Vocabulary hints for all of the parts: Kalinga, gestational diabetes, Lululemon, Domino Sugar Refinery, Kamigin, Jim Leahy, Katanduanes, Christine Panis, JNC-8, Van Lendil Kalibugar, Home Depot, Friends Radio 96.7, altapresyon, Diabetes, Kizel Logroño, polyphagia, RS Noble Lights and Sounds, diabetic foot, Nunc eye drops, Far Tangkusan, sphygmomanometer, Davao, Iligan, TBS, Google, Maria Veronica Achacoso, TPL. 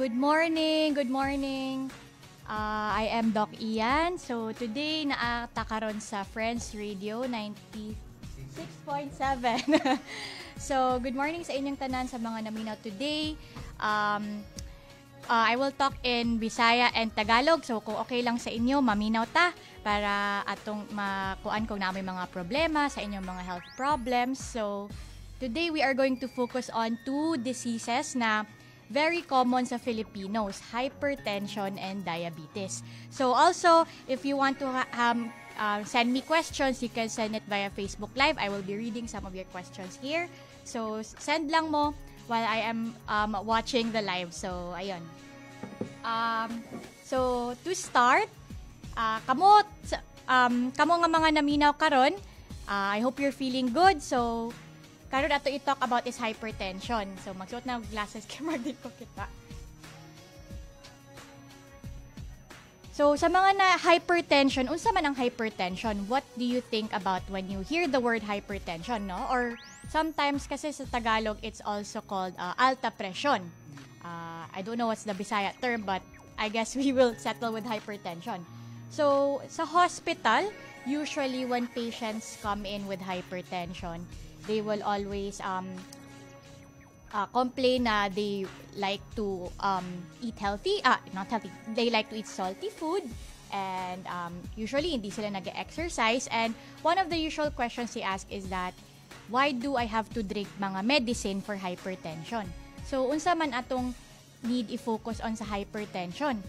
Good morning, good morning. I am Doc Ian. So today naata karon sa Friends Radio 96.7. So good morning sa inyong tanan sa mga naminaw today. I will talk in Bisaya and Tagalog. So kung okay lang sa inyo, maminaw ta para atong makuan kung naamay mga problema sa inyong mga health problems. So today we are going to focus on two diseases na very common sa Filipinos, hypertension and diabetes. So also, if you want to send me questions, you can send it via Facebook Live. I will be reading some of your questions here. So send lang mo while I am watching the live. So ayun. So to start, kamo nga mga naminaw karon. I hope you're feeling good. So karon ato i-talk about is hypertension. So magsuot na glasses kay Martin ko kita. So sa mga na hypertension, unsa man ang hypertension? What do you think about when you hear the word hypertension, no? Or sometimes kasi sa Tagalog it's also called alta presyon. I don't know what's the Bisaya term, but I guess we will settle with hypertension. So sa hospital, usually when patients come in with hypertension, they will always complain that they like to eat healthy, not healthy, they like to eat salty food, and usually hindi sila nag-exercise. And one of the usual questions they ask is that, why do I have to drink mga medicine for hypertension? So unsa man atong need i-focus on sa hypertension?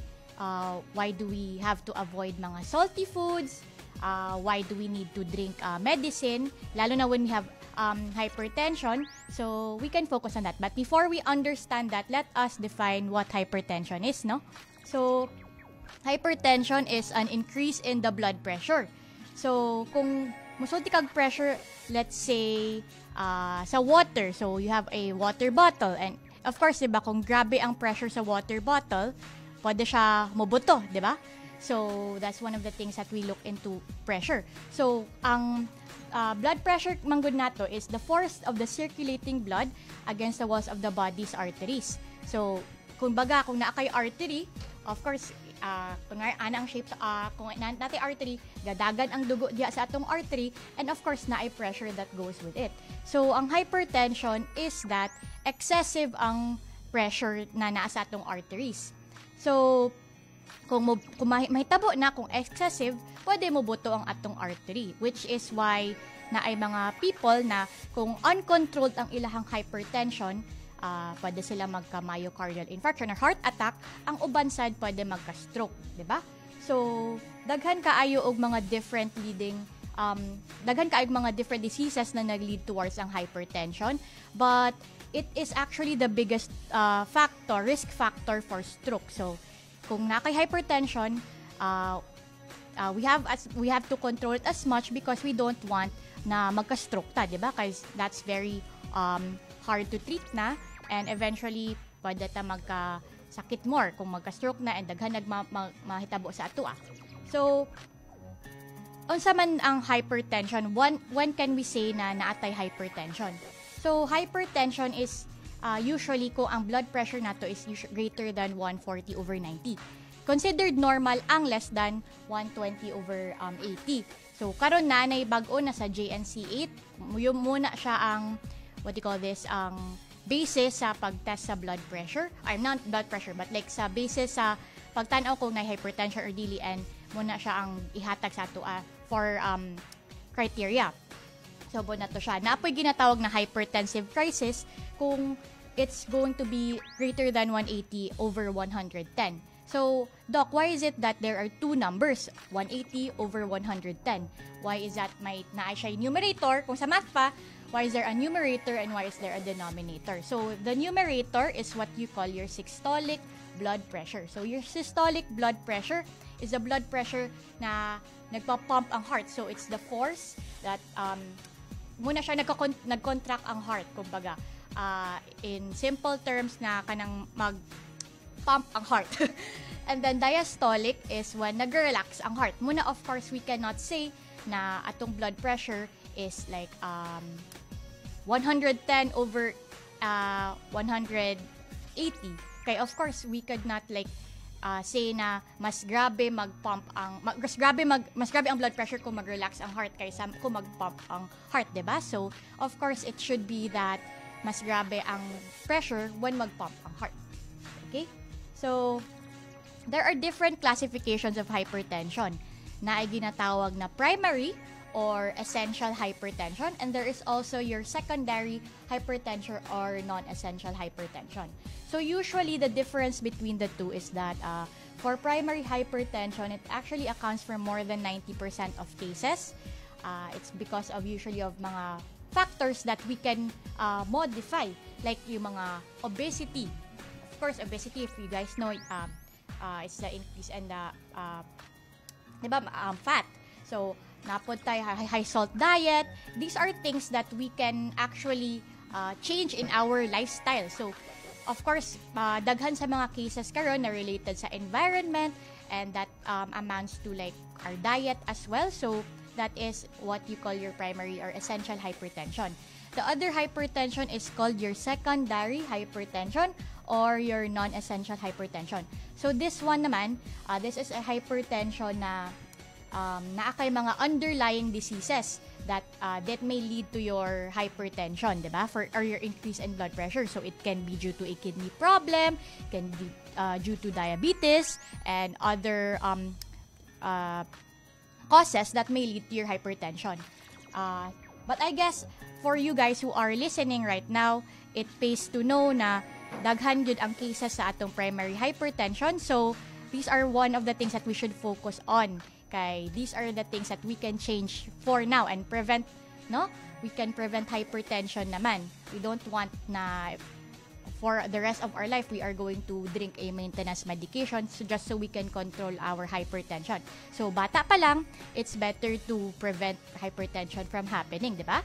Why do we have to avoid mga salty foods? Why do we need to drink medicine? Lalo na when we have hypertension, so we can focus on that. But before we understand that, let us define what hypertension is, no? So hypertension is an increase in the blood pressure. So kung musulti kag pressure, let's say sa water, so you have a water bottle, and of course, diba, kung grabe ang pressure sa water bottle, pwede siya mobuto, diba? So that's one of the things that we look into, pressure. So ang blood pressure manggod nato is the force of the circulating blood against the walls of the body's arteries. So kung naa kay artery, of course kung ana ang shape kung natay artery, gadagan ang dugo diha sa atong artery, and of course naay pressure that goes with it. So ang hypertension is that excessive ang pressure na naa sa atong arteries. So kung mahitabo na kung excessive, pwede mo buto ang atong artery, which is why na ay mga people na kung uncontrolled ang ilahang hypertension, pwede sila magka myocardial infarction or heart attack, ang uban sad pwede magka stroke, di ba? So daghan kaayo og mga different leading daghan kaayo og mga different diseases na naglead towards ang hypertension, but it is actually the biggest risk factor for stroke. So kung nakay hypertension, we have to control it as much because we don't want na magka-stroke ta, di ba? Because that's very hard to treat na, and eventually pwede ta magka-sakit more kung magka-stroke na and daghan mahitabo sa atua. So unsa man ang hypertension? When can we say na naatay hypertension? So hypertension is usually ko ang blood pressure nato is greater than 140/90. Considered normal ang less than 120/80. So karon na nay bag-o na sa JNC-8, muna siya ang basis sa pagtest sa blood pressure. I'm not blood pressure, but like sa basis sa pagtan-aw kung may hypertension or dili, and muna siya ang ihatag sa ato for criteria. So muna to siya. Naapoy ginatawag na hypertensive crisis kung it's going to be greater than 180/110. So, Doc, why is it that there are two numbers, 180/110? Why is that may naa siya numerator? Kung sa math pa, why is there a numerator and why is there a denominator? So, the numerator is what you call your systolic blood pressure. So, your systolic blood pressure is the blood pressure na nagpa-pump ang heart. So, it's the force that muna siya nagcontract ang heart, kumbaga. In simple terms na kanang pump ang heart. And then diastolic is when nag-relax ang heart. Muna, of course, we cannot say na atong blood pressure is like 110/180 Kaya of course, we could not like say na mas grabe ang blood pressure kung mag-relax ang heart kaysa kung mag-pump ang heart, diba? So, of course, it should be that mas grabe ang pressure when mag-pump ang heart. Okay? So, there are different classifications of hypertension na ay ginatawag na primary or essential hypertension, and there is also your secondary hypertension or non-essential hypertension. So usually the difference between the two is that for primary hypertension, it actually accounts for more than 90% of cases. It's because of usually of mga factors that we can modify, like yung mga obesity. Of course, obesity, if you guys know, it's the increase in the fat. So napod tayo, high salt diet. These are things that we can actually change in our lifestyle. So, of course, daghan sa mga cases karon na related sa environment, and that amounts to like our diet as well. So, that is what you call your primary or essential hypertension. The other hypertension is called your secondary hypertension or your non-essential hypertension. So, this one naman, this is a hypertension na naa kay mga underlying diseases that that may lead to your hypertension, diba? Or your increase in blood pressure. So it can be due to a kidney problem, can be due to diabetes, and other causes that may lead to your hypertension. But I guess for you guys who are listening right now, it pays to know na daghan gyud ang cases sa atong primary hypertension. So these are one of the things that we should focus on. Okay, these are the things that we can change for now and prevent, no? We can prevent hypertension naman. We don't want na for the rest of our life, we are going to drink a maintenance medication just so we can control our hypertension. So, bata pa lang, it's better to prevent hypertension from happening, di ba?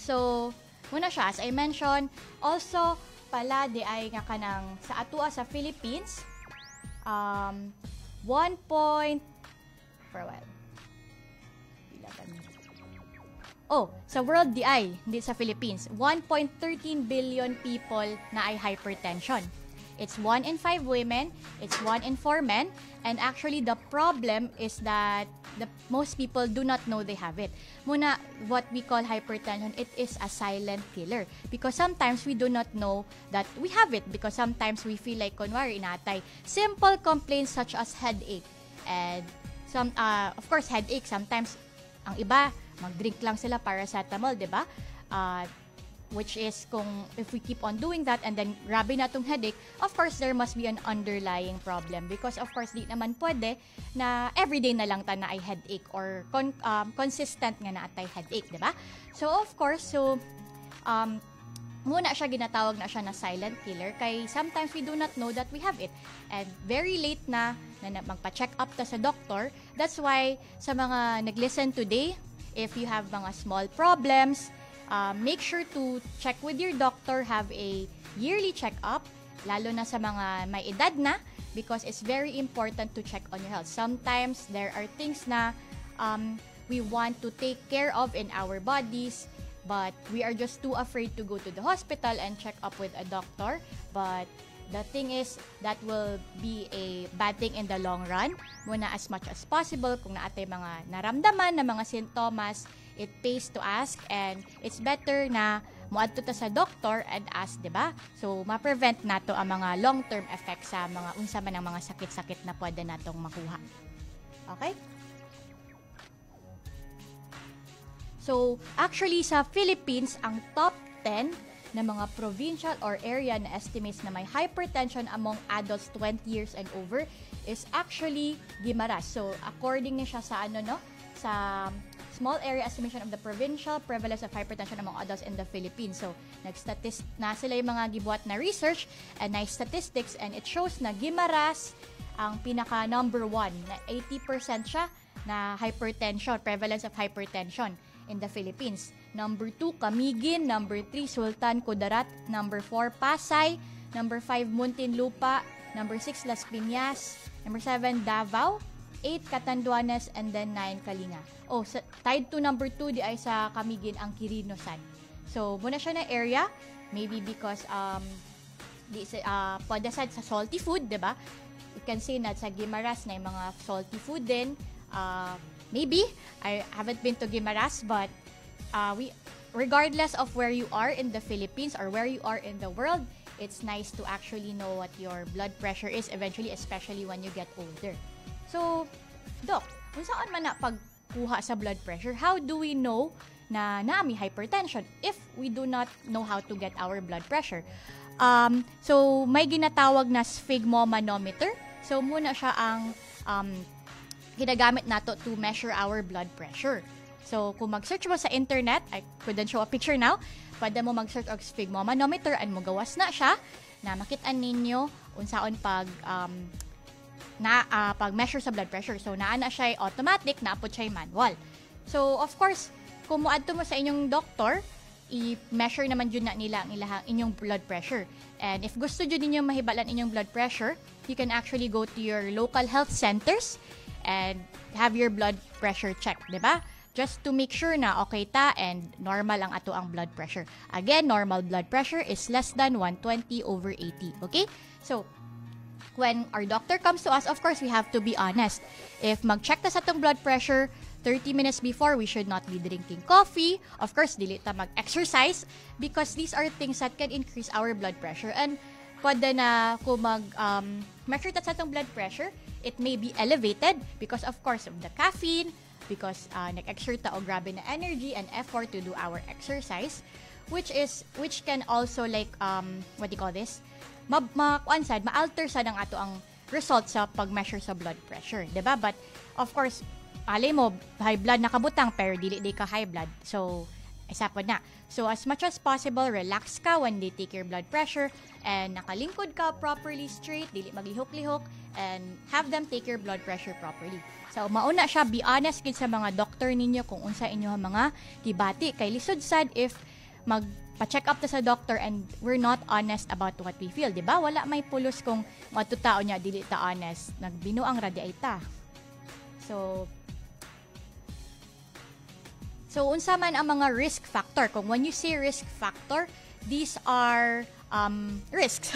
So, muna siya, as I mentioned, also, pala, di ay nga ka ng, sa atua sa Philippines, 1.13 billion people na ay hypertension. It's 1 in 5 women, it's 1 in 4 men, and actually the problem is that most people do not know they have it. Muna, what we call hypertension, it is a silent killer because sometimes we do not know that we have it because sometimes we feel like, kunwari, inatay, simple complaints such as headache. And some, of course, headache, sometimes, ang iba, mag-drink lang sila paracetamol, diba? Which is kung if we keep on doing that and then grabe na tong headache, of course there must be an underlying problem because of course di naman pwede na everyday na lang ta na ay headache or consistent nga na atay headache, diba? So of course, so muna siya ginatawag na siya na silent killer kay sometimes we do not know that we have it and very late na magpa-check up ta sa doctor. That's why sa mga nag-listen today, if you have mga small problems, make sure to check with your doctor, have a yearly check-up, lalo na sa mga may edad na, because it's very important to check on your health. Sometimes, there are things na we want to take care of in our bodies, but we are just too afraid to go to the hospital and check up with a doctor. But the thing is, that will be a bad thing in the long run. Muna as much as possible, kung naatay mga naramdaman na mga sintomas, it pays to ask and it's better na muadto ta sa doctor and ask, diba? So, ma-prevent nato ang mga long-term effects sa mga unsa man ang mga sakit-sakit na pwede natong makuha. Okay? So, actually sa Philippines, ang top 10 na mga provincial or area na estimates na may hypertension among adults 20 years and over is actually Gimaras. So, according niya sa ano, no? Sa small area estimation of the provincial prevalence of hypertension among adults in the Philippines. So, na sila yung mga gibuhat na research and na statistics and it shows na Gimaras ang pinaka number 1 na 80% siya na hypertension, prevalence of hypertension in the Philippines. Number 2, Kamigin. Number 3, Sultan Kudarat. Number 4, Pasay. Number 5, Muntinlupa. Number 6, Las Piñas. Number 7, Davao. 8, Katanduanes. And then 9, Kalinga. Oh, so, tied to number 2, di ay sa Kamigin ang Kirinosan. So, muna siya na area. Maybe because pwede sa salty food, diba? You can see na sa Gimaras na yung mga salty food din. Maybe, I haven't been to Gimaras, but regardless of where you are in the Philippines or where you are in the world, it's nice to actually know what your blood pressure is eventually, especially when you get older. So, Doc, kung saan man na pagkuha sa blood pressure, how do we know na naami hypertension if we do not know how to get our blood pressure? So, may ginatawag na sphygmomanometer. So, muna siya ang ginagamit nato to measure our blood pressure. So, kung mag-search mo sa internet, I couldn't show a picture now, pwede mo mag-search og sphygmomanometer and magawas na siya na makitaan ninyo unsaon pag-measure sa blood pressure. So, naana siya automatic, naapod siya manual. So, of course, kung muadto mo sa inyong doktor, i-measure naman yun na nila ang inyong blood pressure. And if gusto yun ninyo mahibalan inyong blood pressure, you can actually go to your local health centers and have your blood pressure checked, di ba? Just to make sure na okay ta and normal ang ato ang blood pressure. Again, normal blood pressure is less than 120/80. Okay? So, when our doctor comes to us, of course, we have to be honest. If mag-check ta sa atong blood pressure 30 minutes before, we should not be drinking coffee. Of course, dili ta mag-exercise because these are things that can increase our blood pressure. And pwede na kung mag-measure ta sa atong blood pressure, it may be elevated because, of course, of the caffeine, because nag-exert ta o grabe na energy and effort to do our exercise, which can also like what do you call this, ma-alter sa ng ato ang result sa pag-measure sa blood pressure, diba? But of course, alay mo high blood nakabutang pero dili ka high blood, so isa po na. So as much as possible, relax ka when they take your blood pressure and nakalingkod ka properly straight, dili maglihok-lihok, and have them take your blood pressure properly. So mauna siya, be honest kid sa mga doctor ninyo kung unsa inyo mga gibati kay lisod sad if magpa-check up ta sa doctor and we're not honest about what we feel, di ba? Wala may pulos kung mga tao nya dili ta honest, nagbinuang radyay ta. So, unsa man ang mga risk factor. Kung when you say risk factor, these are risks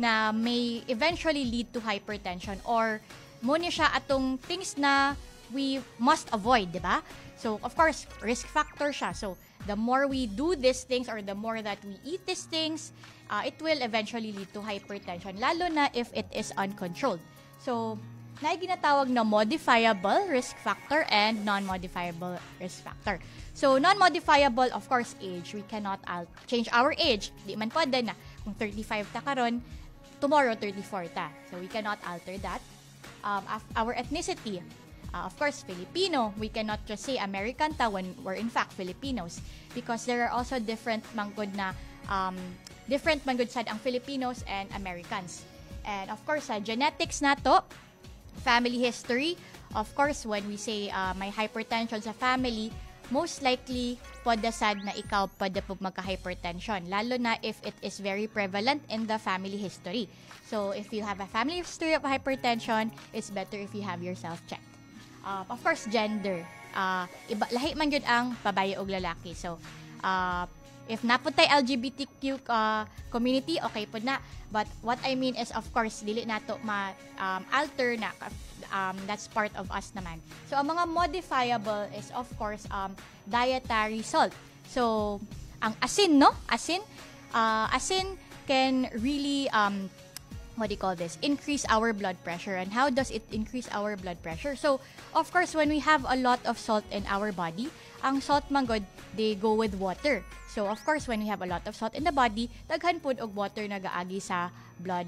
na may eventually lead to hypertension or muna siya atong things na we must avoid, di ba? So, of course, risk factor siya. So, the more we do these things or the more that we eat these things, it will eventually lead to hypertension, lalo na if it is uncontrolled. So, na ginatawag na modifiable risk factor and non-modifiable risk factor. So, non-modifiable, of course, age. We cannot change our age. Di man pwede na. Kung 35 ta karon, tomorrow 34 ta. So, we cannot alter that. Our ethnicity, of course, Filipino. We cannot just say American ta when we're in fact Filipinos. Because there are also different manggod sad ang Filipinos and Americans. And of course, sa genetics na to, family history, of course, when we say may hypertension sa family, most likely pwede sad na ikaw pwede po magka-hypertension, lalo na if it is very prevalent in the family history. So, if you have a family history of hypertension, it's better if you have yourself checked. Of course, gender. Iba, lahi man yun ang babae og lalaki. So, if napuntay LGBTQ community, okay po na. But what I mean is, of course, dili nato ma-alter na. That's part of us naman. So, ang mga modifiable is, of course, dietary salt. So, ang asin, no? Asin can really, what do you call this? Increase our blood pressure. And how does it increase our blood pressure? So, of course, when we have a lot of salt in our body, ang salt manggod, they go with water. So, of course, when we have a lot of salt in the body, daghan pud og water nagaagi sa blood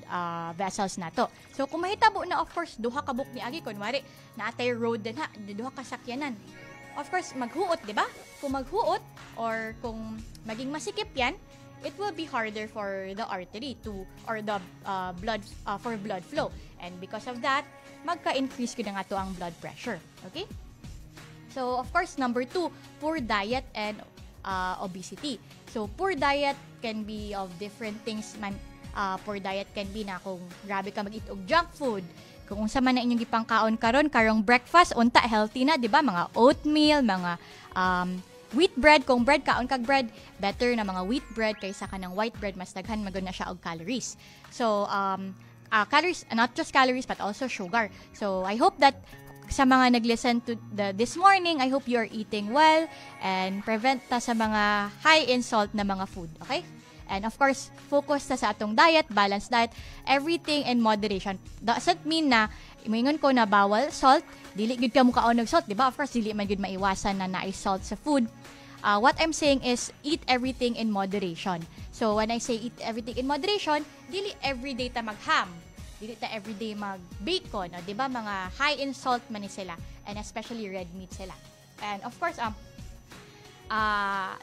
vessels na to. So, kung mahitabo na, of course, duha ka buk ni agi, kunwari, naatay road din ha, duha ka sakyanan. Of course, maghuot, di ba? Kung maghuot, or kung maging masikip yan, it will be harder for the artery to, or the blood, for blood flow. And because of that, magka-increase ko na nga to ang blood pressure. Okay? So, of course, number two, poor diet and obesity. So, poor diet can be of different things. Poor diet can be na kung grabe ka mag-eat og junk food. Kung sama na inyong ipangkaon karon, karong breakfast, unta healthy na, di ba? Mga oatmeal, mga wheat bread, kung bread kaon kag bread, better na mga wheat bread kaysa kanang white bread, mas daghan maguna siya og calories. So calories, not just calories but also sugar. So I hope that sa mga naglisten to this morning, I hope you are eating well and prevent ta sa mga high in salt na mga food, okay? And of course, focus ta sa atong diet, balanced diet, everything in moderation. Doesn't mean na maingon ko na bawal salt, dili gud ka mukaon og salt, di ba? Of course, dili man gud maiwasan na naay salt sa food. What I'm saying is eat everything in moderation. So when I say eat everything in moderation, dili everyday ta magham. Dili ta everyday mag-bacon, no? 'Di ba? Mga high in salt man ni sila, and especially red meat sila. And of course,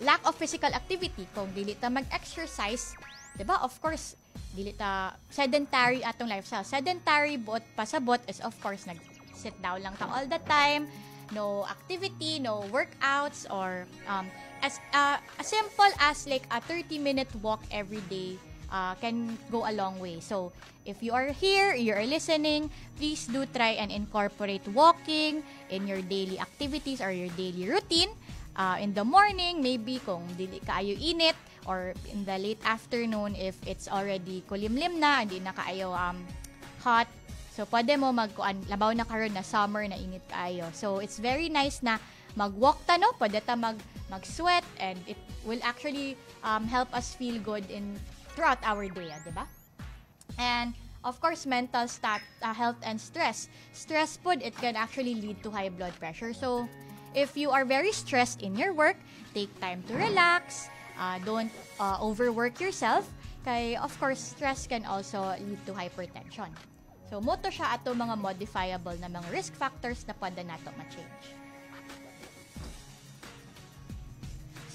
lack of physical activity, kung dili ta mag-exercise, 'di ba? Of course, dili ta sedentary atong lifestyle. Sedentary but pasabot is of course nag-sit down lang ta all the time, no activity, no workouts, or as simple as like a 30-minute walk every day. Can go a long way. So, if you are here, you are listening, please do try and incorporate walking in your daily activities or your daily routine. In the morning, maybe kung dili kaayo init, or in the late afternoon if it's already kulimlim na, hindi na kaayo hot. So, pwede mo magkuan labaw na karon na summer na init kaayo. So, it's very nice na mag-walk ta, no? Pwede ta mag-sweat, and it will actually help us feel good in throughout our day, di ba? And of course, mental health and stress. Stress food, it can actually lead to high blood pressure. So, if you are very stressed in your work, take time to relax. Don't overwork yourself. Kay, of course, stress can also lead to hypertension. So, moto siya ato mga modifiable na mga risk factors na pwede nato ma-change.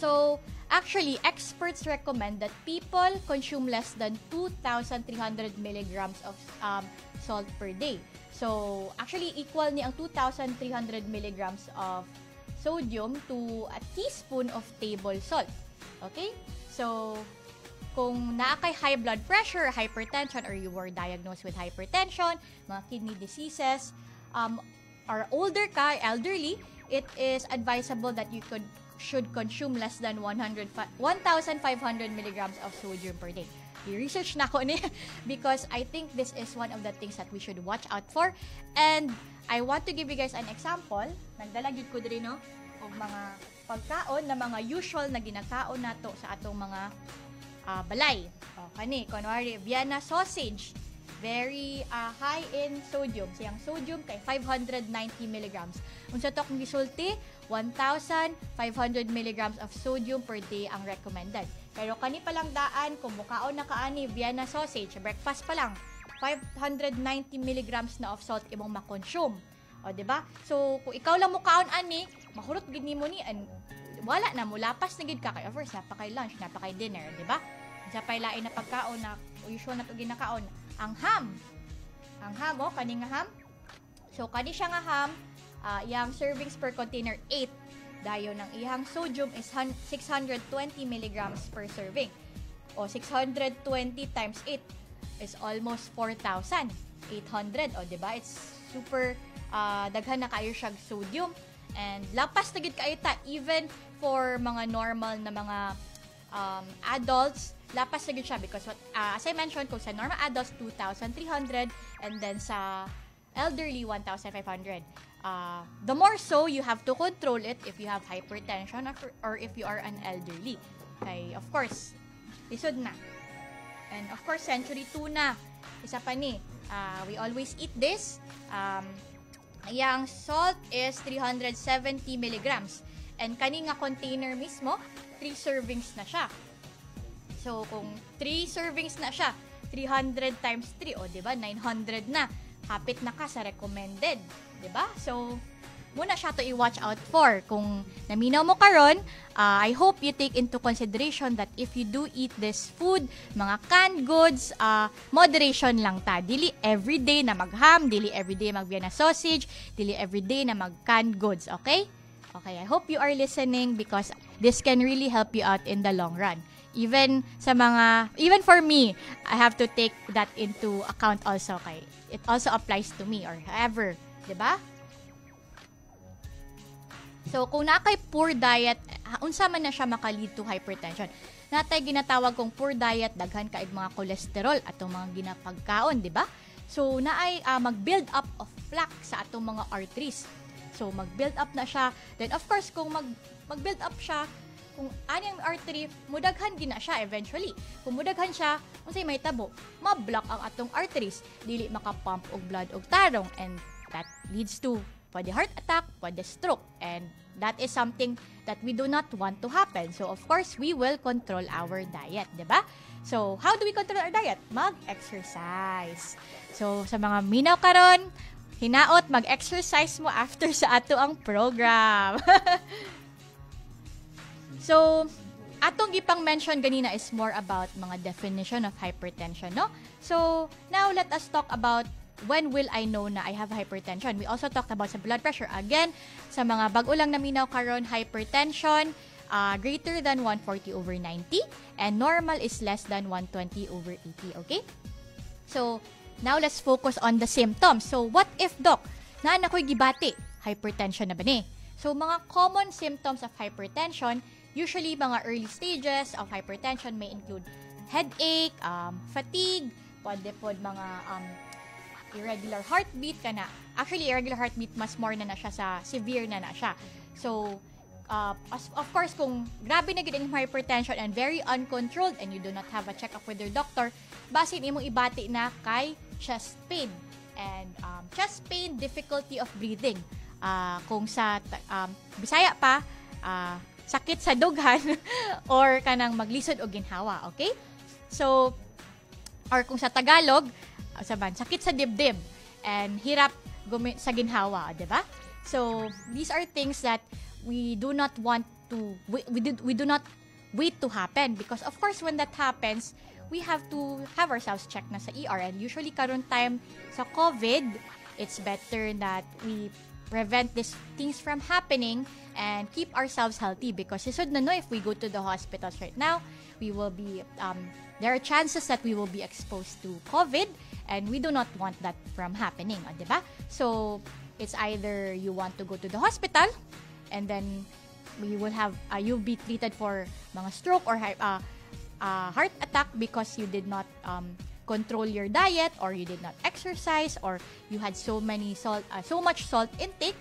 So, actually, experts recommend that people consume less than 2,300 milligrams of salt per day. So, actually, equal ni ang 2,300 milligrams of sodium to a teaspoon of table salt. Okay? So, kung naakay high blood pressure, hypertension, or you were diagnosed with hypertension, mga kidney diseases, or older ka, elderly, it is advisable that you should consume less than 1,500 milligrams of sodium per day. I-research na ko ni because I think this is one of the things that we should watch out for. And I want to give you guys an example. Nagdalagid ko diri, no? O mga pagkaon na mga usual na ginakaon nato sa atong mga balay. O kani, kunwari, Vienna sausage. Very high in sodium. So, yung sodium kay 590 milligrams. Unsa to kung gisulti, 1,500 milligrams of sodium per day ang recommended. Pero kani palang daan, kung mukaon na kaani, Vienna sausage, breakfast pa lang, 590 milligrams na of salt imong makonsume. O, diba? So, kung ikaw lang mukaon ani, mahurot gid nimo ni, wala na, mulapas na gid ka. Kay, of course, napakay lunch, napakay dinner, diba? Sa pailain na pagkaon na usual na ito ginakaon, ang ham. Ang ham, o, kaning ham. So, kani siya nga ham, yung servings per container 8. Dayon ng ihang sodium is 620 milligrams per serving. O, 620 times 8 is almost 4,800. O, diba? It's super daghan na kayo siyang sodium. And lapas na gid kayo ta, even for mga normal na mga adults, lapas na gid siya because as I mentioned, kung sa normal adults, 2,300, and then sa elderly, 1,500. The more so, you have to control it if you have hypertension or if you are an elderly. Okay, of course, lisod na. And of course, century 2 na. Isa pa ni, we always eat this. Yung salt is 370 milligrams. And kani nga container mismo, 3 servings na siya. So, kung 3 servings na siya, 300 times 3, o, diba? 900 na. Hapit na ka sa recommended, diba? So, muna siya to i-watch out for. Kung naminaw mo karon, I hope you take into consideration that if you do eat this food, mga canned goods, moderation lang ta. Dili everyday na mag-ham, dili everyday mag-Vienna sausage, dili everyday na mag-canned goods, okay? Okay, I hope you are listening because this can really help you out in the long run. Even for me, I have to take that into account also. Okay? It also applies to me or however, di ba? So kung na kay poor diet, unsa man na siya maka-lead to hypertension. Natay ginatawag kong poor diet, daghan kaig mga kolesterol atong mga ginapagkaon, di ba? So naay mag-build up of plaque sa atong mga arteries. So mag-build up na siya. Then of course kung mag-build up siya, kung anang artery, mudaghan gina siya eventually. Kung mudaghan siya, unsay may tabo, ma-block ang atong arteries, dili maka-pump og blood og tarong, and that leads to pwede heart attack, pwede stroke, and that is something that we do not want to happen. So of course, we will control our diet, di ba? So how do we control our diet? Mag-exercise. So sa mga minaw karon, hinaot mag-exercise mo after sa ato ang program. So, atong gipang-mention ganina is more about mga definition of hypertension, no? So, now let us talk about when will I know na I have hypertension. We also talked about sa blood pressure. Again, sa mga bag-ulang naminaw karon, hypertension greater than 140/90 and normal is less than 120/80, okay? So, now let's focus on the symptoms. So, what if, Doc, na ako'y gibati, hypertension na ba ni? So, mga common symptoms of hypertension, usually, mga early stages of hypertension may include headache, fatigue, pwede mga irregular heartbeat ka na. Actually, irregular heartbeat, mas more na siya sa severe na siya. So, of course, kung grabe na gid ang hypertension and very uncontrolled and you do not have a check-up with your doctor, basin imong ibati na kay chest pain. And chest pain, difficulty of breathing. Kung sa Bisaya pa, sakit sa dughan or kanang maglisod o ginhawa, okay? So, or kung sa Tagalog, saban, sakit sa dibdib and hirap sa ginhawa, di ba? So, these are things that we do not want to, we do not wait to happen because of course when that happens, we have to have ourselves checked na sa ER, and usually karon time sa COVID, it's better that we prevent these things from happening and keep ourselves healthy because you should know if we go to the hospitals right now, we will be, there are chances that we will be exposed to COVID and we do not want that from happening, di ba? So, it's either you want to go to the hospital and then we will have, you'll be treated for mga stroke or heart attack because you did not control your diet or you did not exercise or you had so much salt intake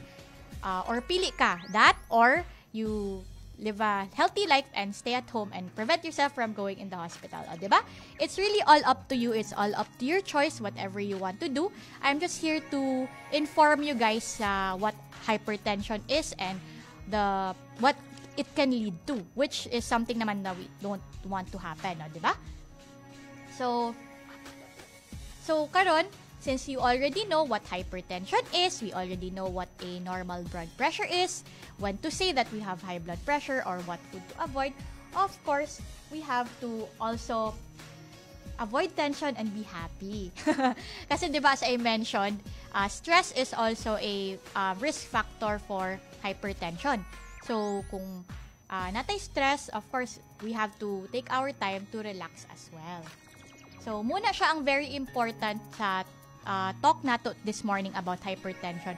or pili ka that or you live a healthy life and stay at home and prevent yourself from going in the hospital, diba? It's really all up to you. It's all up to your choice, whatever you want to do. I'm just here to inform you guys what hypertension is and the what it can lead to, which is something naman that we don't want to happen, diba? So, karon, since you already know what hypertension is, we already know what a normal blood pressure is, when to say that we have high blood pressure or what food to avoid, of course, we have to also avoid tension and be happy. Kasi diba, as I mentioned, stress is also a risk factor for hypertension. So, kung natay stress, of course, we have to take our time to relax as well. So, muna siya ang very important sa talk nato this morning about hypertension.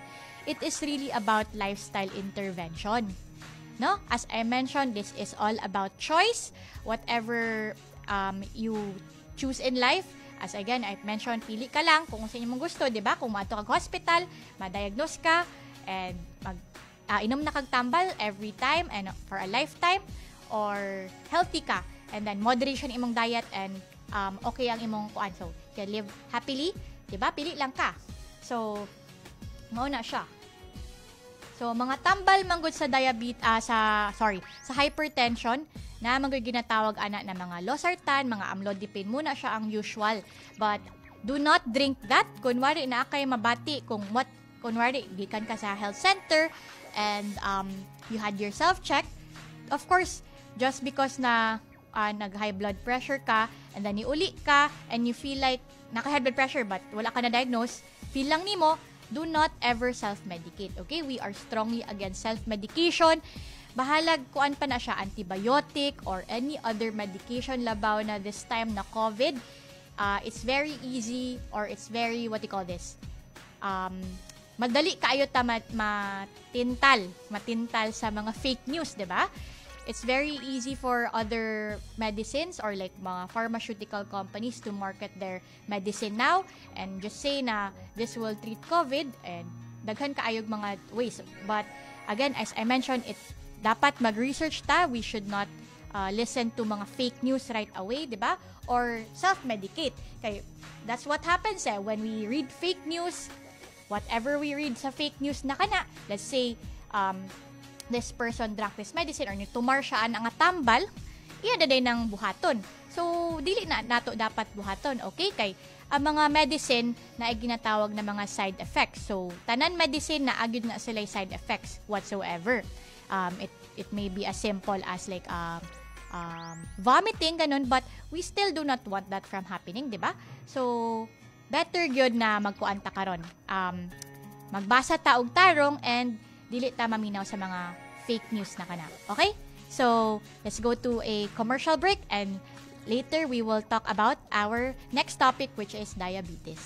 It is really about lifestyle intervention, no? As I mentioned, this is all about choice. Whatever you choose in life, as again, I've mentioned, pili ka lang kung sa inyo mong gusto, di ba? Kung maato kag hospital, madiagnose ka, and inom na kag tambal every time and for a lifetime, or healthy ka, and then moderation imong diet and okay ang imong kuan, so you can live happily, diba? Pili lang ka. So, mauna siya. So, mga tambal manggod sa sa hypertension, na manggod ginatawag ana na mga losartan, mga amlodipine, muna siya ang usual. But, do not drink that. Kunwari na kay mabati, kunwari, gikan ka sa health center, and you had yourself checked. Of course, just because na nag-high blood pressure ka, and then iuli ka, and you feel like naka-high blood pressure but wala ka na-diagnose, feel lang nimo, do not ever self-medicate, okay? We are strongly against self-medication. Bahalag kuan pa na siya, antibiotic or any other medication labaw na this time na COVID. It's very easy or it's very, what do you call this? madali kayo matintal sa mga fake news, di ba? It's very easy for other medicines or like mga pharmaceutical companies to market their medicine now and just say na this will treat COVID and daghan kaayog mga ways. But again, as I mentioned, it dapat mag-research ta. We should not listen to mga fake news right away, di ba? Or self-medicate. Kay, that's what happens eh. When we read fake news, whatever we read sa fake news na kana, let's say, this person drank this medicine or nitumar siya ang atambal, iya daday ng buhaton. So, dili na nato dapat buhaton, okay? Kay ang mga medicine na iginatawag na mga side effects. So, tanan medicine na agud na sila side effects whatsoever. It may be as simple as like vomiting, ganun, but we still do not want that from happening, di ba? So, better gyud na magkuanta karon. Magbasa ta og tarong and dili ta maminaw sa mga fake news na kana. Okay? So, let's go to a commercial break and later we will talk about our next topic, which is diabetes.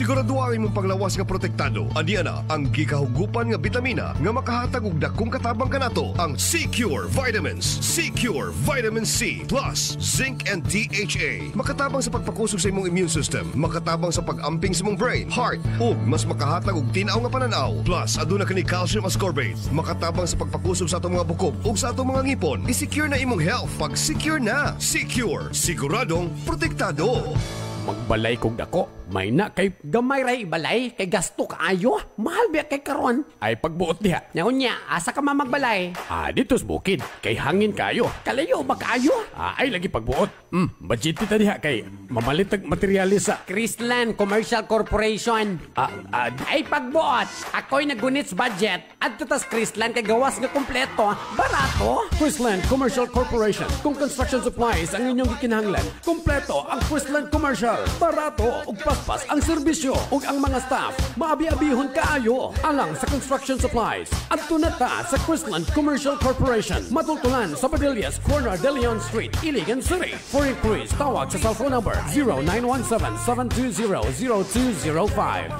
Siguraduari mong paglawas nga protektado. Adiana ang gikahugupan nga bitamina nga makahatag og dakong katabang kanato ang Secure Vitamins, Secure Vitamin C plus Zinc and DHA. Makatabang sa pagpakusog sa imong immune system, makatabang sa pag-amping sa imong brain, heart, ug mas makahatag og tinaw nga pananaw. Plus aduna kini calcium ascorbate, makatabang sa pagpakusog sa atong mga bukog ug sa atong mga ngipon. I-secure na imong health pag secure na. Secure, siguradong protektado. Magbalay kong dako, may na kay gamay ray balay, kay gasto kaayo, mahal ba kay karon? Ay pagbuot diha, nyaunya, asa ka mamagbalay? Dito sa bukid, kay hangin kayo, kalayo ba kaayo? Ay lagi pagbuot, budget ta diha kay mamalitag materialis sa Chrisland Commercial Corporation. Ay pagbuot, ako'y nagunit sa budget, adto tas Chrisland kay gawas nga kompleto, barato. Chrisland Commercial Corporation, kung construction supplies ang inyong gikinahanglan, kompleto ang Chrisland Commercial. Barato ug paspas ang serbisyo ug ang mga staff maabi-abihon kaayo alang sa construction supplies. Adto na ta sa Chrisland Commercial Corporation, matultulan sa Padillas Corner, De Leon Street, Iligan City. For inquiries, tawag sa cellphone number 0917-720-0205.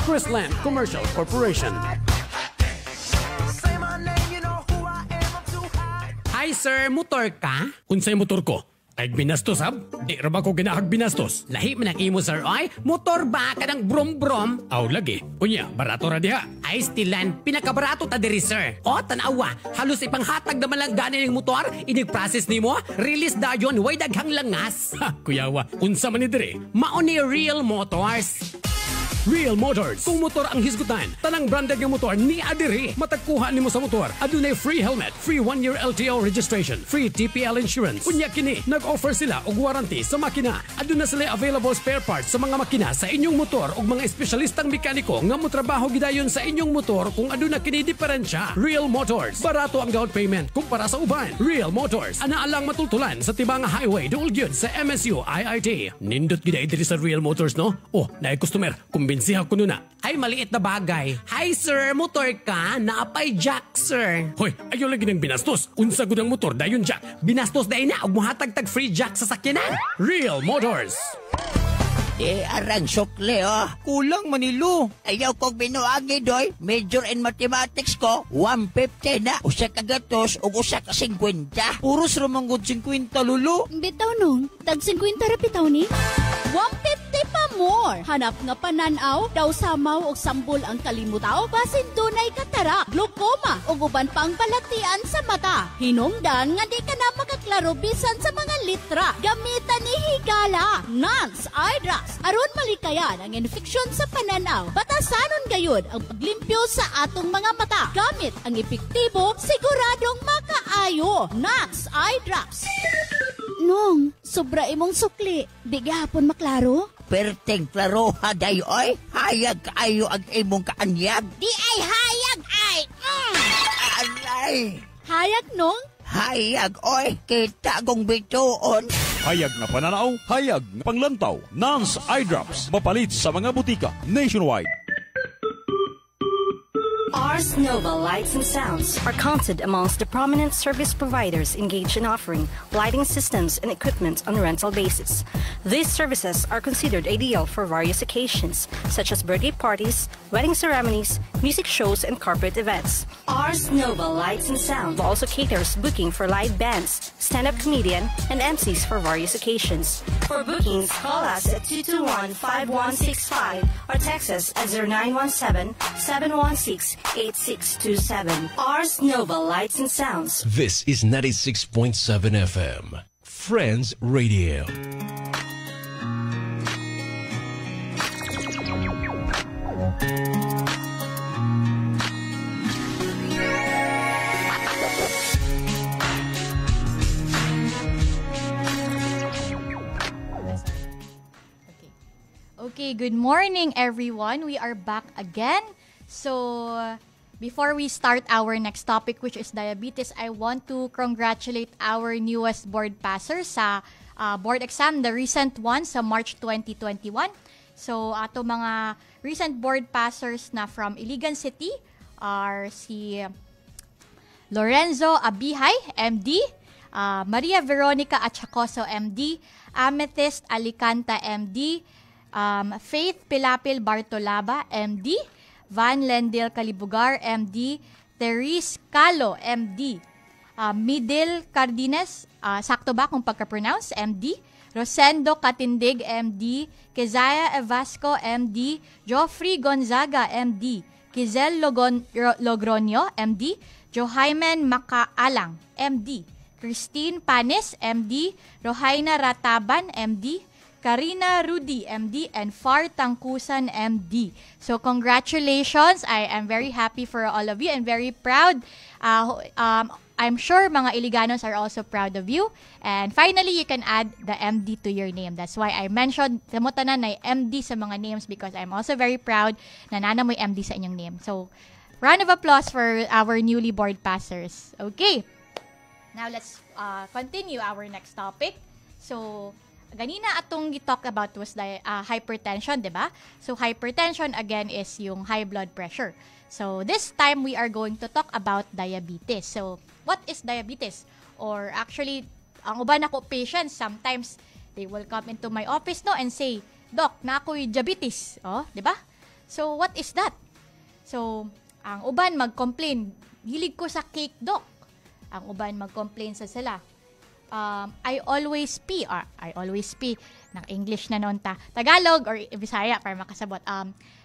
Chrisland Commercial Corporation. Hi sir, motor ka? Unsay motor ko? Ay binastos ab? Di raba ko ginaag binastos. Lahi man ang imo sir ay, motor ba ka ng brom-brom? Aw lagi. Unya, barato ra diha. Ay stilan, pinakabarato ta diri sir. O tanawa, halos ipanghatag na malanggani ng motor, inig-process nimo, release dayon way daghang langas. Ha, kuyawa, unsa man ni diri? Mao ni Real Motors. Real Motors. Kung motor ang hisgutan, tanang branded nga motor ni adiri. Matagkuha nimo sa motor. Adunay free helmet, free 1-year LTO registration, free TPL insurance. Unya kini, nag-offer sila og warranty sa makina. Aduna sila available spare parts sa mga makina sa inyong motor og mga espesyalistang mekaniko nga motrabaho gidayon sa inyong motor kung aduna kini diferensya. Real Motors. Barato ang down payment kumpara sa uban. Real Motors. Ana lang matultulan sa Tibanga Highway duol gyud sa MSU IIT. Nindot gid diri sa Real Motors no? Oh, naay customer. Binsiha ko nun na. Ay, maliit na bagay. Hi, sir. Motor ka? Naapay jack, sir. Hoy, ayaw lagi ng binastos. Unsa gud ang motor, dayon jack. Binastos dayon na. Ug mohatag-tag free jack sa sakyanan. Real Motors. Arang sukle, Kulang manilo. Ayaw kong binuagi, doy. Major in mathematics ko, 150 na. Usa ka gatos, o usa ka 50. Puros ramanggod 50, lulo. Bitaw nung, tag 50 rapitaw ni. 150 pa more. Hanap nga pananaw, daw samaw o sambol ang kalimutaw, basin dunay katarak, glaucoma, o guban pang palatian sa mata. Hinungdan nga di ka na makaklaro bisan sa mga litra. Gamitan ni higala, Nunc eye drops. Aron malikayan ang infeksyon sa pananaw, batasanon gayud ang paglimpyo sa atong mga mata. Gamit ang epektibo, siguradong makaayo. Nunc eye drops. Nung, sobra imong sukli. Di gihapon maklaro? Perteng klaro ha dayoy. Hayag ayo ang imong kaanyag. Di ay hayag ay. Ay! Hayag nung? Hayag, oy, kitagong bituon. Hayag na pananaw, hayag na panglantaw. Nunc eye drops, mapalit sa mga butika nationwide. RS Noble Lights and Sounds are counted amongst the prominent service providers engaged in offering lighting systems and equipment on a rental basis. These services are considered ideal for various occasions, such as birthday parties, wedding ceremonies, music shows, and corporate events. RS Noble Lights and Sounds also caters booking for live bands, stand-up comedian, and MCs for various occasions. For bookings, call us at 221-5165 or text us at 0917-716-8627. RS Noble Lights and Sounds. This is 96.7 FM, Friends Radio. Okay, good morning everyone. We are back again. So, before we start our next topic, which is diabetes, I want to congratulate our newest board passer sa board exam, the recent one sa March 2021. So, ato mga recent board passers na from Iligan City are si Lorenzo Abihay, MD, Maria Veronica Achacoso, MD, Amethyst Alicanta, MD, Faith Pilapil Bartolaba, MD, Van Lendil Kalibugar, MD, Teres Calo, MD, Midil Cardines, sakto ba kung pagka-pronounce, MD, Rosendo Katindig, MD, Kezaya Evasco, MD, Joffrey Gonzaga, MD, Kizel Logroño, MD, Johaimen Makaalang, MD, Christine Panis, MD, Rohaina Rataban, MD, Karina Rudy, MD, and Far Tangkusan, MD. So, congratulations. I am very happy for all of you and very proud. I'm sure mga Iliganos are also proud of you. And finally, you can add the MD to your name. That's why I mentioned, samutanan na MD sa mga names because I'm also very proud na nanamoy MD sa inyong name. So, round of applause for our newly board passers. Okay. Now, let's continue our next topic. So, ganina atong gitalk about was hypertension, di ba? So, hypertension, again, is yung high blood pressure. So, this time, we are going to talk about diabetes. So, what is diabetes? Or actually, ang uban ako patients, sometimes they will come into my office no and say, Doc, na ako'y diabetes. Oh, di ba? So, what is that? So, ang uban mag-complain, hilig ko sa cake, Doc. Ang uban mag-complain sa sala. I always pee, or I always pee, ng English na noon ta. Tagalog, or Bisaya, para makasabot.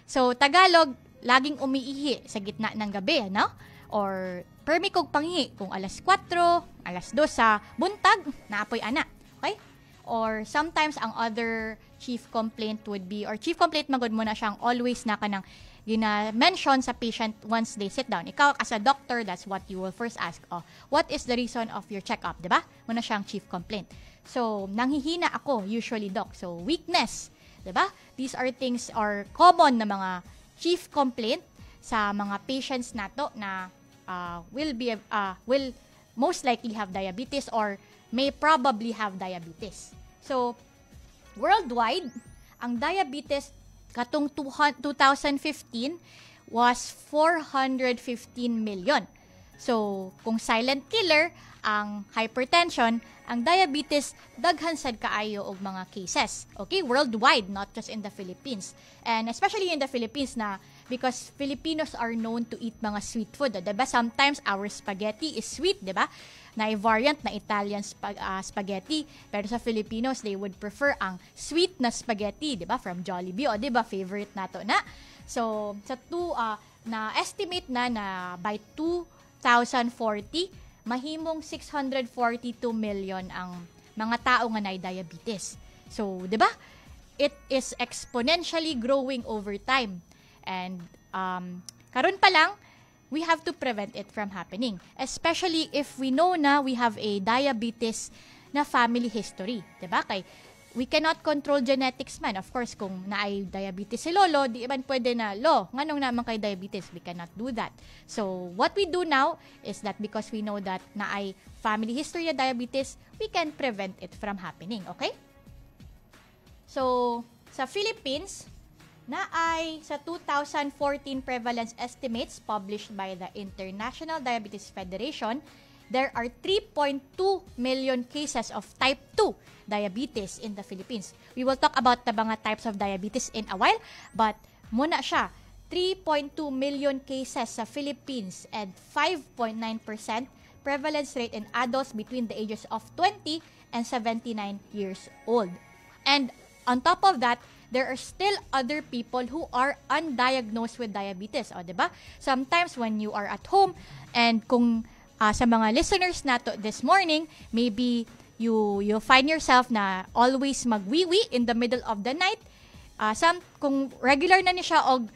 So, Tagalog, laging umiihi sa gitna ng gabi, no? Or, permi kong pangihi, kung alas 4, alas 2 sa buntag, naapoy ana. Okay? Or, sometimes, ang other chief complaint would be, or chief complaint, magod mo na siyang always na ka ng gina-mention sa patient once they sit down. Ikaw, as a doctor, that's what you will first ask. Oh, what is the reason of your checkup? Diba? Muna siyang chief complaint. So, nanghihina ako, usually, doc. So, weakness. Diba? These are things are common na mga chief complaint sa mga patients nato na will most likely have diabetes or may probably have diabetes. So, worldwide, ang diabetes katong 2015 was 415 million. So, kung silent killer ang hypertension, ang diabetes daghan sad kaayo og mga cases. Okay, worldwide, not just in the Philippines. And especially in the Philippines na because Filipinos are known to eat mga sweet food, diba? Sometimes our spaghetti is sweet, diba? Na-variant na Italian spaghetti. Pero sa Filipinos, they would prefer ang sweet na spaghetti, diba? From Jollibee, o diba? Favorite nato na. So, sa na-estimate na by 2040, mahimong 642 million ang mga tao nga na diabetes. So, diba? It is exponentially growing over time. And, karon pa lang, we have to prevent it from happening. Especially if we know na we have a diabetes na family history. Diba? Kay we cannot control genetics man. Of course, kung naay diabetes si Lolo, di man pwede na, Lo, nganong naman kay diabetes? We cannot do that. So, what we do now is that because we know that naay family history of diabetes, we can prevent it from happening. Okay? So, sa Philippines, naay sa 2014 prevalence estimates published by the International Diabetes Federation, there are 3.2 million cases of type 2 diabetes in the Philippines. We will talk about the mga types of diabetes in a while, but muna siya, 3.2 million cases sa Philippines and 5.9% prevalence rate in adults between the ages of 20 and 79 years old. And on top of that, there are still other people who are undiagnosed with diabetes. O, diba? Sometimes when you are at home and kung sa mga listeners nato this morning, maybe you find yourself na always magwiwi in the middle of the night. Kung regular na ni siya og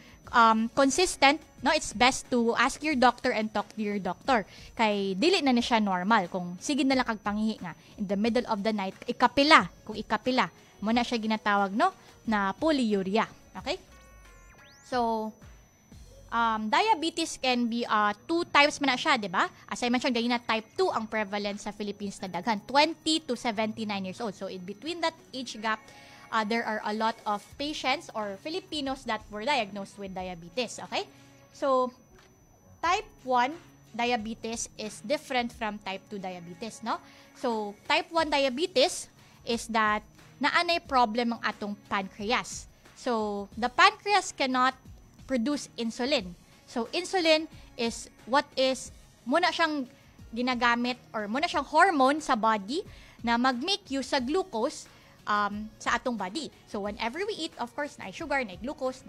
consistent, no, it's best to ask your doctor and talk to your doctor. Kay dili na ni siya normal kung sige na lang kag pangihi nga in the middle of the night ikapila, kung ikapila, mo na siya ginatawag no na polyuria. Okay? So diabetes can be two types man siya, di ba? As I mentioned, ganyan na type 2 ang prevalence sa Philippines na daghan, 20 to 79 years old. So, in between that age gap, there are a lot of patients or Filipinos that were diagnosed with diabetes, okay? So, type 1 diabetes is different from type 2 diabetes, no? So, type 1 diabetes is that naanay problem ang atong pancreas. So, the pancreas cannot produce insulin. So, insulin is what is muna siyang ginagamit or muna siyang hormone sa body na mag-make use sa glucose sa atong body. So, whenever we eat, of course, na sugar, na glucose,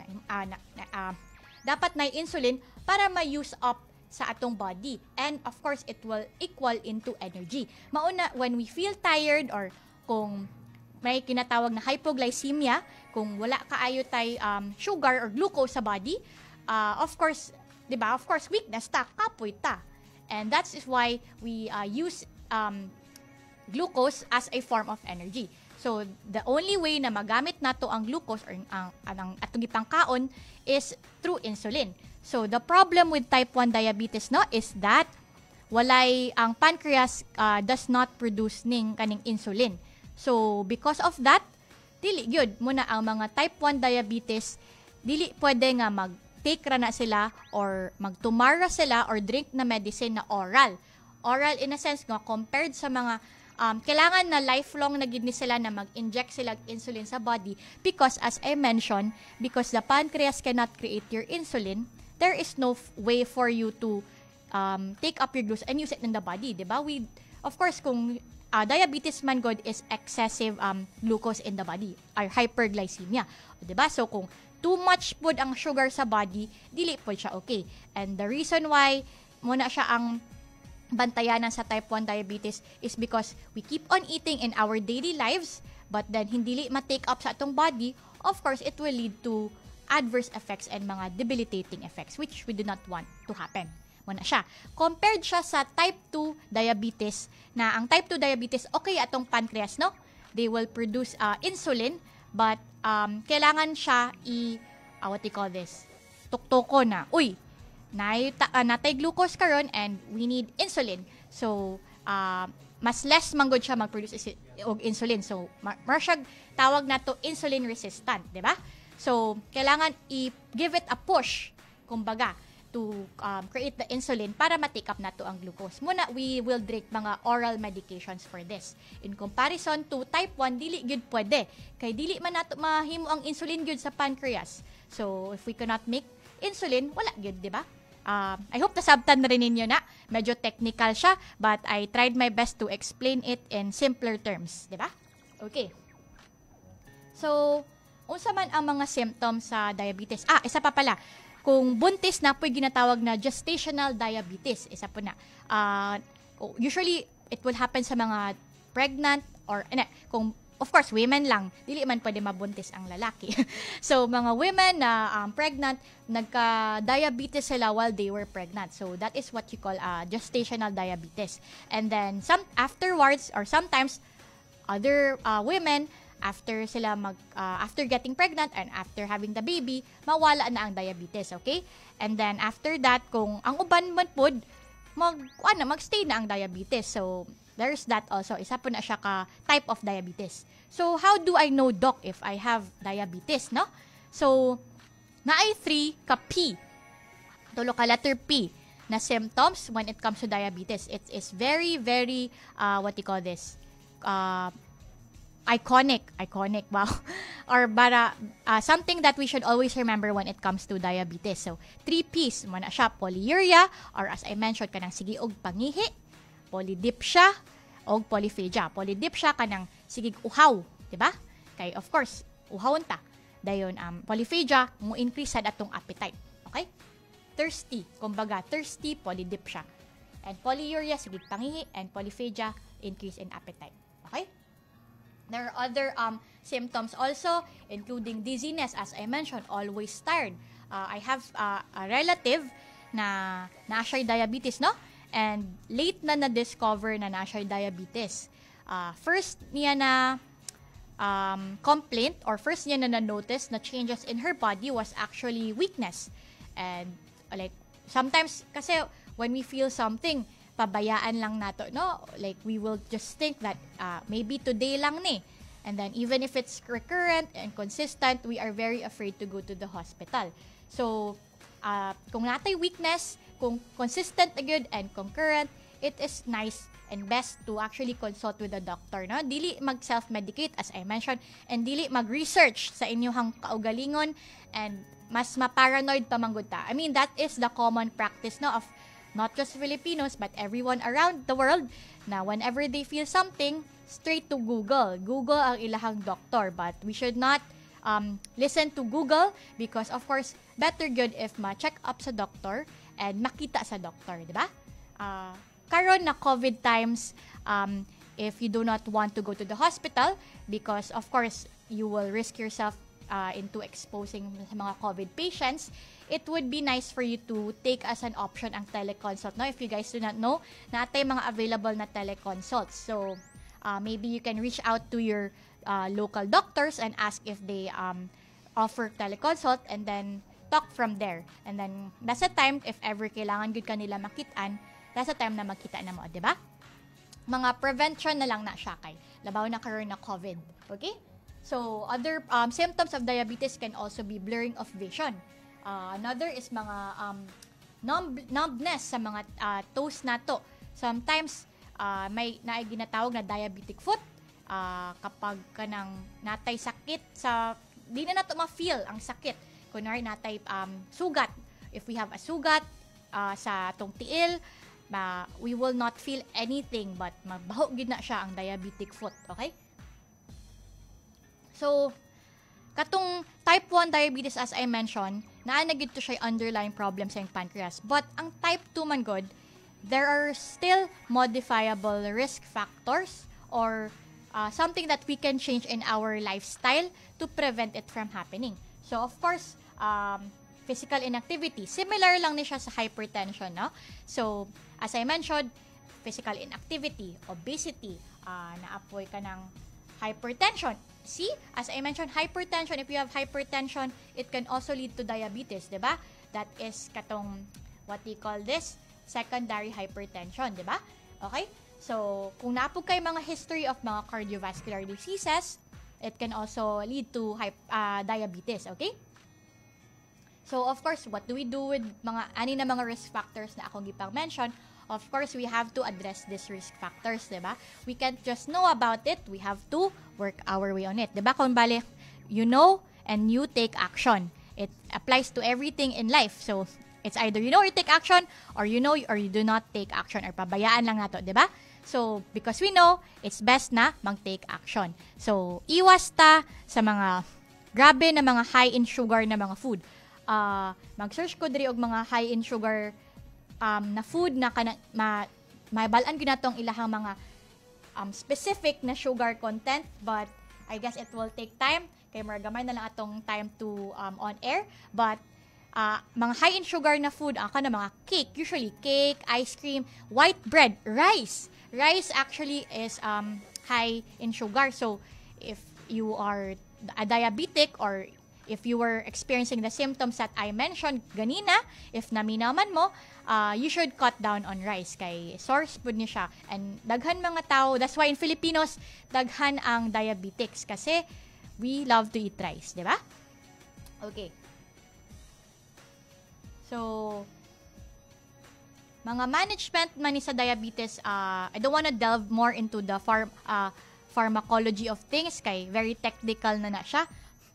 dapat na insulin para ma-use up sa atong body. And, of course, it will equal into energy. Mauna, when we feel tired or kung may kinatawag na hypoglycemia, kung wala kaayo tay sugar or glucose sa body, of course, di ba? Of course, weakness ta, kapoy ta. And that is why we use glucose as a form of energy. So, the only way na magamit nato ang glucose or ang atong ipangkaon is through insulin. So, the problem with type 1 diabetes no is that walay ang pancreas does not produce ning kaning insulin. So, because of that, dili yun muna ang mga type 1 diabetes, dili pwede nga mag-take na sila or magtumara sila or drink na medicine na oral. Oral in a sense nga compared sa mga kailangan na lifelong na gid ni sila na mag-inject sila insulin sa body because as I mentioned, because the pancreas cannot create your insulin, there is no way for you to take up your glucose and use it in the body, diba? We, of course, kung diabetes man god is excessive glucose in the body or hyperglycemia. O, diba? So, kung too much po ang sugar sa body, dili po siya okay. And the reason why muna siya ang bantayanan sa type 1 diabetes is because we keep on eating in our daily lives but then hindi ma-take up sa atong body, of course, it will lead to adverse effects and mga debilitating effects which we do not want to happen. Muna siya. Compared siya sa type 2 diabetes na ang type 2 diabetes, okay atong pancreas, no? They will produce insulin but kailangan siya what they call this? Tuktoko na. Uy, natay glucose karon and we need insulin. So, mas less manggod siya mag-produce og insulin. So, marsyag tawag na to insulin resistant, di ba? So, kailangan i-give it a push, kumbaga, to create the insulin para ma-take up na to ang glucose. Muna, we will drink mga oral medications for this. In comparison to type 1, dili gyud pwede. Kay dili man nato mahimo ang insulin gyud sa pancreas. So, if we cannot make insulin, wala gyud, di ba? I hope nasabtan na rin ninyo na. Medyo technical siya, but I tried my best to explain it in simpler terms, di ba? Okay. So, unsa man ang mga symptoms sa diabetes? Isa pa pala. Kung buntis na po yung ginatawag na gestational diabetes, isa po na. Usually, it will happen sa mga pregnant or, kung, of course, women lang. Dili man pwede mabuntis ang lalaki. So, mga women na pregnant, nagka-diabetes sila while they were pregnant. So, that is what you call gestational diabetes. And then, afterwards or sometimes, other women, after sila after getting pregnant and after having the baby, mawala na ang diabetes, okay? And then after that, kung ang uban man pod, magstay na ang diabetes. So there's that also. Isa po na siya ka type of diabetes. So how do I know, doc, if I have diabetes, no? So naay 3 ka P. Tulo ka letter P na symptoms when it comes to diabetes. It is very, very iconic, wow. Or bara something that we should always remember when it comes to diabetes. So, 3 P's mo na siya, polyuria, or as I mentioned, kanang sige og pangihi, polydipsia, og polyphagia. Polydipsia kanang sige uhaw, di ba? Kay of course, uhaw unta. Dayon polyphagia mo increase sad atong appetite. Okay? Thirsty, kumbaga thirsty, polydipsia. And polyuria sige pangihi, and polyphagia increase in appetite. Okay? There are other symptoms also, including dizziness. As I mentioned, always tired. I have a relative na naasya diabetes, no? And late na na-discover na naasya diabetes. First niya na complaint or first niya na na-notice na changes in her body was actually weakness. And like, sometimes, kasi when we feel something, pabayaan lang nato, no? Like, we will just think that maybe today lang ni. And then, even if it's recurrent and consistent, we are very afraid to go to the hospital. So, kung natay weakness, kung consistent agad and concurrent, it is nice and best to actually consult with a doctor, no? Dili mag-self-medicate, as I mentioned, and dili mag-research sa inyong kaugalingon, and mas ma-paranoid pa manggod ta. I mean, that is the common practice, no, of not just Filipinos, but everyone around the world na whenever they feel something, straight to Google. Google ang ilahang doctor, but we should not listen to Google because, of course, better good if ma-check up sa doctor and makita sa doctor, di ba? Karon na COVID times, if you do not want to go to the hospital because, of course, you will risk yourself into exposing sa mga COVID patients, it would be nice for you to take as an option ang teleconsult. Now, if you guys do not know, natay mga available na teleconsults. So, maybe you can reach out to your local doctors and ask if they offer teleconsult and then talk from there. And then, that's a time, if ever kailangan good ka nila makitaan, that's a time na makita na mo, di ba? Mga prevention na lang na siya kay. Labaw na karoon na COVID. Okay? So, other symptoms of diabetes can also be blurring of vision. Another is mga numbness sa mga toes nato. Sometimes, may ginatawag na diabetic foot. Kapag kanang natay sakit sa, di na nato ma-feel ang sakit. Kunwari natay sugat. If we have a sugat sa tong tiil, we will not feel anything but mabaho gid na siya ang diabetic foot. Okay? So, katong type 1 diabetes, as I mentioned, naanagid to siya underlying problems sa pancreas. But ang type 2 man god, there are still modifiable risk factors or something that we can change in our lifestyle to prevent it from happening. So, of course, physical inactivity. Similar lang ni siya sa hypertension, no? So, as I mentioned, physical inactivity, obesity, naapoy ka ng hypertension. See, as I mentioned, hypertension, if you have hypertension, it can also lead to diabetes, di ba? That is katong, what we call this, secondary hypertension, di ba? Okay? So, kung naapog kayo mga history of mga cardiovascular diseases, it can also lead to diabetes, okay? So, of course, what do we do with mga risk factors na akong gipang-mention? Of course, we have to address these risk factors, di ba? We can't just know about it. We have to work our way on it. Di ba? Kung bali, you know and you take action. It applies to everything in life. So, it's either you know or you take action, or you know or you do not take action, or pabayaan lang nato, di ba? So, because we know, it's best na mag-take action. So, iwas ta sa mga grabe na mga high in sugar na mga food. Mag-search ko diri og mga high in sugar na food na mabalaan ko na tong ilahang mga specific na sugar content, but I guess it will take time kay maragamay na lang atong time to on air, but mga high in sugar na food aka na mga cake, usually cake, ice cream, white bread, rice actually is high in sugar. So if you are a diabetic or if you were experiencing the symptoms that I mentioned ganina, if naminaman mo, you should cut down on rice kay source food ni siya. And daghan mga tao, that's why in Filipinos, daghan ang diabetics kasi we love to eat rice, di ba? Okay. So, mga management man sa diabetes, I don't want to delve more into the pharmacology of things kay very technical na na siya.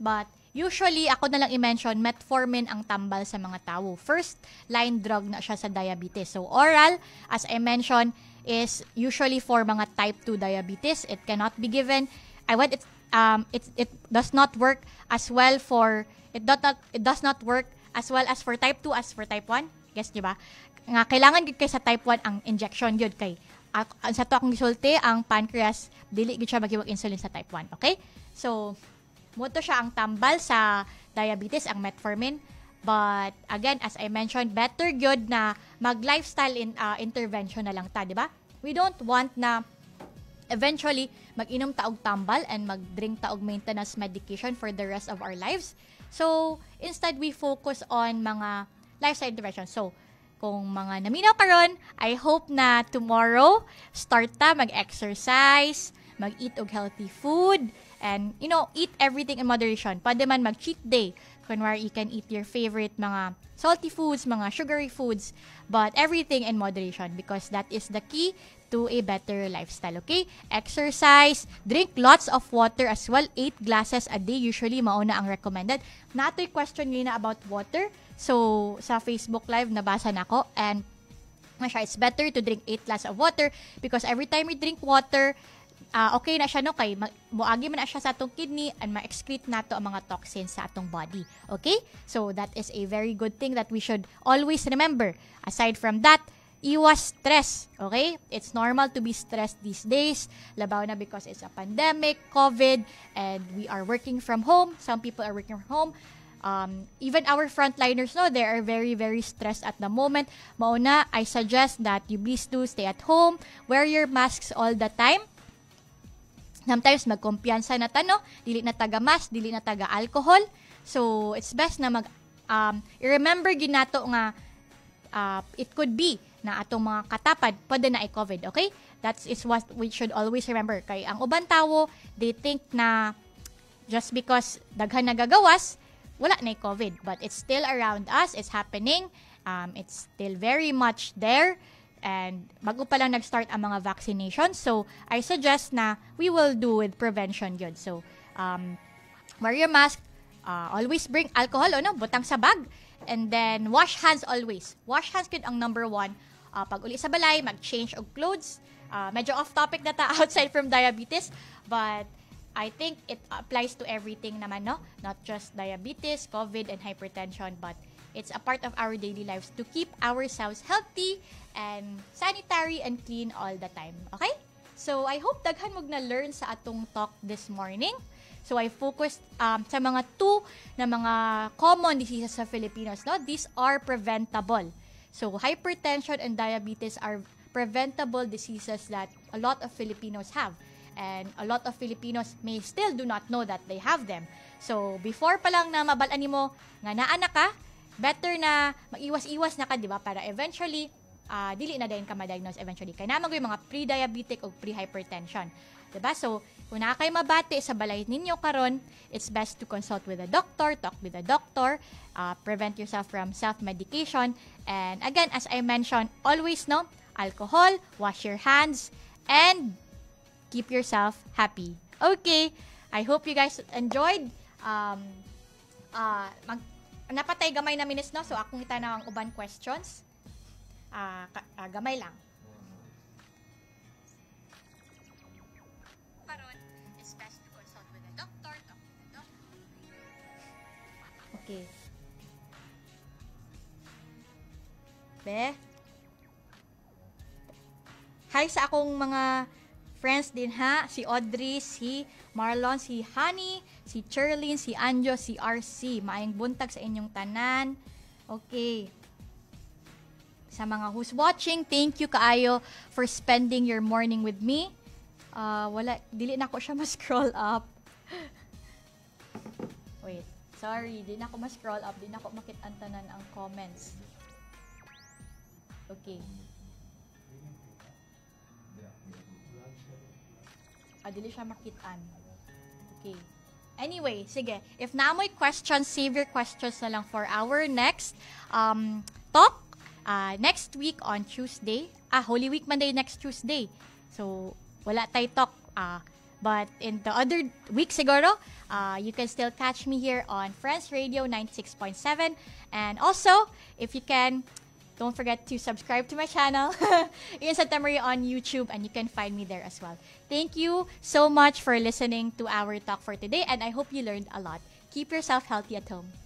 But, usually, ako na lang i-mention, metformin ang tambal sa mga tao. First line drug na siya sa diabetes. So, oral, as I mentioned, is usually for mga type 2 diabetes. It cannot be given. It does not work as well for it does not work as well as for type 2 as for type 1. Guess di ba? Nga kailangan gid kay sa type 1 ang injection yun kay. Sa to akong gisulti ang pancreas dili gid siya magiwag insulin sa type 1. Okay? So, moto siya ang tambal sa diabetes, ang metformin. But, again, as I mentioned, better good na mag-lifestyle intervention na lang ta, di ba? We don't want na eventually mag-inom taog tambal and mag-drink taog maintenance medication for the rest of our lives. So, instead, we focus on mga lifestyle intervention. So, kung mga naminaw karon, I hope na tomorrow, start ta mag-exercise, mag-eat og healthy food, and, you know, eat everything in moderation. Pwede man mag-cheat day. Kunwari, you can eat your favorite mga salty foods, mga sugary foods, but everything in moderation because that is the key to a better lifestyle, okay? Exercise, drink lots of water as well. 8 glasses a day, usually, mauna ang recommended. Another question yun na about water. So, sa Facebook Live, nabasa na ako, and it's better to drink 8 glasses of water because every time we drink water, okay na siya no kay moagi man na siya sa atong kidney and ma-excrete nato ang mga toxins sa atong body. Okay? So that is a very good thing that we should always remember. Aside from that, iwas stress. Okay? It's normal to be stressed these days. Labaw na because it's a pandemic, COVID, and we are working from home. Some people are working from home. Even our frontliners know they are very, very stressed at the moment. Mauna, I suggest that you please do stay at home, wear your masks all the time. Sometimes magkumpiyansa na tano, dili na taga-mas, dili na taga-alcohol. So, it's best na i-remember ginato nga it could be na atong mga katapad pwede na i-COVID, okay? That is what we should always remember. Kay ang ubang tawo, they think na just because daghan nagagawas, wala na i-COVID. But it's still around us, it's happening, it's still very much there. And bago pa lang nag-start ang mga vaccinations. So, I suggest na we will do with prevention yun. So, wear your mask. Always bring alcohol, ano? Butang sa bag. And then, wash hands always. Wash hands yun ang number 1. Pag uli sa balay, mag-change og clothes. Medyo off-topic na ta outside from diabetes. But, I think it applies to everything naman, no? Not just diabetes, COVID, and hypertension. But, it's a part of our daily lives to keep ourselves healthy and sanitary and clean all the time. Okay? So, I hope daghan mog na learn sa atong talk this morning. So, I focused sa mga 2 na mga common diseases sa Filipinos. No? These are preventable. So, hypertension and diabetes are preventable diseases that a lot of Filipinos have. And a lot of Filipinos may still do not know that they have them. So, before pa lang na mabalaan nimo nga naa ka, better na mag-iwas-iwas na ka, di ba? Para eventually, dili na din ka ma-diagnose eventually. Kaya naman yung mga pre-diabetic o pre-hypertension. Di ba? So, kung nakakay mabate sa balay ninyo karon, it's best to consult with a doctor, talk with a doctor, prevent yourself from self-medication. And again, as I mentioned, always, no? Alcohol, wash your hands, and keep yourself happy. Okay, I hope you guys enjoyed. Napatay gamay na minutes, no? So, akong itanaw ang uban questions. Gamay lang. Okay. Be? Hi sa akong mga friends din ha. Si Audrey, si Marlon, si Honey, si Cherlyn, si Anjo, si RC. Maayong buntag sa inyong tanan. Okay. Sa mga who's watching, thank you kaayo for spending your morning with me. Wala, dili na ko siya ma-scroll up. Wait, sorry, di na ako ma-scroll up, di na ako makit-antanan ang comments. Okay. Dili siya makitaan. Okay. Anyway, sige. If naamoy questions, save your questions na lang for our next talk next week on Tuesday. Holy Week Monday next Tuesday. So, wala tayo talk. But in the other week siguro, you can still catch me here on Friends Radio 96.7. And also, if you can, don't forget to subscribe to my channel, Instant Memory on YouTube, and you can find me there as well. Thank you so much for listening to our talk for today, and I hope you learned a lot. Keep yourself healthy at home.